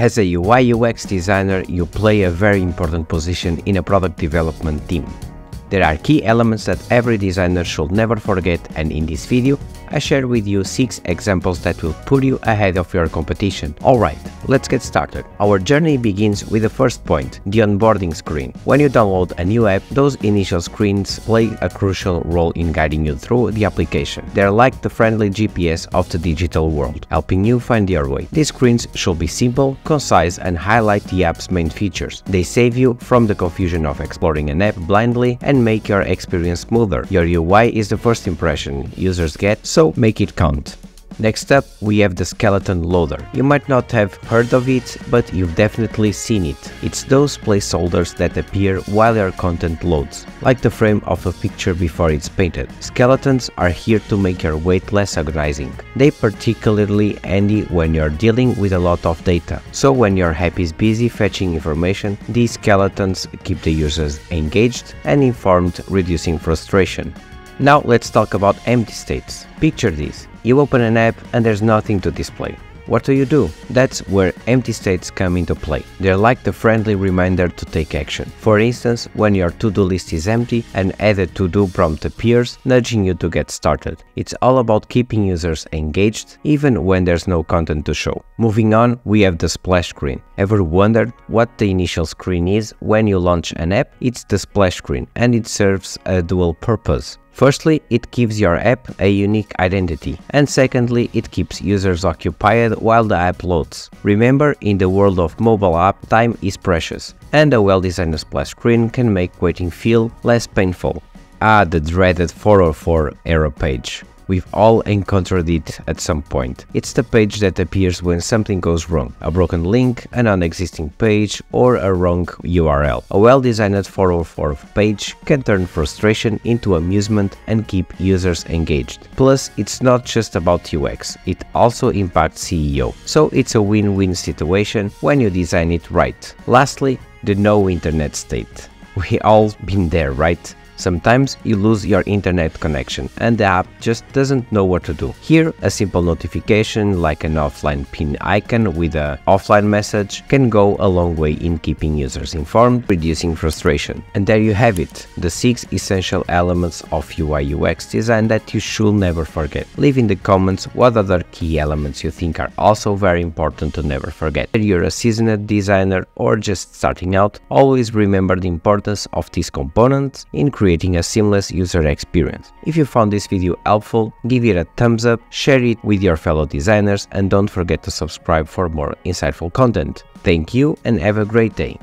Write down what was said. As a UI UX designer, you play a very important position in a product development team. There are key elements that every designer should never forget, and in this video, I share with you 6 examples that will put you ahead of your competition. Alright, let's get started. Our journey begins with the first point, the onboarding screen. When you download a new app, those initial screens play a crucial role in guiding you through the application. They're like the friendly GPS of the digital world, helping you find your way. These screens should be simple, concise, and highlight the app's main features. They save you from the confusion of exploring an app blindly and make your experience smoother. Your UI is the first impression users get, so make it count. Next up, we have the skeleton loader. You might not have heard of it, but you've definitely seen it. It's those placeholders that appear while your content loads, like the frame of a picture before it's painted. Skeletons are here to make your wait less agonizing. They're particularly handy when you're dealing with a lot of data. So when your app is busy fetching information, these skeletons keep the users engaged and informed, reducing frustration. Now let's talk about empty states. Picture this. You open an app and there's nothing to display. What do? That's where empty states come into play. They're like the friendly reminder to take action. For instance, when your to-do list is empty, an added to-do prompt appears, nudging you to get started. It's all about keeping users engaged, even when there's no content to show. Moving on, we have the splash screen. Ever wondered what the initial screen is when you launch an app? It's the splash screen, and it serves a dual purpose. Firstly, it gives your app a unique identity, and secondly, it keeps users occupied while the app loads. Remember, in the world of mobile app, time is precious, and a well-designed splash screen can make waiting feel less painful. Ah, the dreaded 404 error page. We've all encountered it at some point. It's the page that appears when something goes wrong, a broken link, an non-existing page, or a wrong URL. A well-designed 404 page can turn frustration into amusement and keep users engaged. Plus, it's not just about UX, it also impacts SEO. So it's a win-win situation when you design it right. Lastly, the no internet state. We all been there, right? Sometimes you lose your internet connection and the app just doesn't know what to do. Here, a simple notification like an offline pin icon with an offline message can go a long way in keeping users informed, reducing frustration. And there you have it, the 6 essential elements of UI UX design that you should never forget. Leave in the comments what other key elements you think are also very important to never forget. Whether you're a seasoned designer or just starting out, always remember the importance of these components in creating a seamless user experience. If you found this video helpful, give it a thumbs up, share it with your fellow designers, and don't forget to subscribe for more insightful content. Thank you and have a great day!